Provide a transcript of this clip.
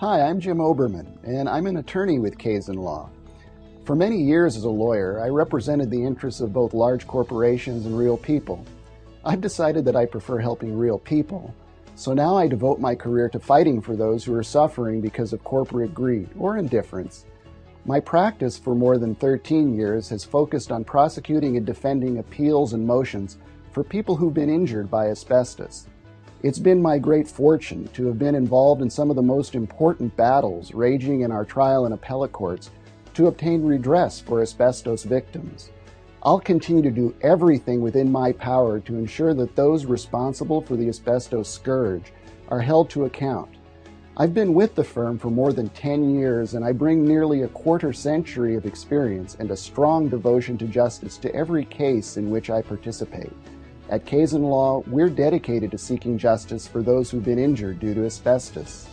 Hi, I'm Jim Oberman, and I'm an attorney with Kazan Law. For many years as a lawyer, I represented the interests of both large corporations and real people. I've decided that I prefer helping real people, so now I devote my career to fighting for those who are suffering because of corporate greed or indifference. My practice for more than 13 years has focused on prosecuting and defending appeals and motions for people who've been injured by asbestos. It's been my great fortune to have been involved in some of the most important battles raging in our trial and appellate courts to obtain redress for asbestos victims. I'll continue to do everything within my power to ensure that those responsible for the asbestos scourge are held to account. I've been with the firm for more than 10 years, and I bring nearly a quarter century of experience and a strong devotion to justice to every case in which I participate. At Kazan Law, we're dedicated to seeking justice for those who've been injured due to asbestos.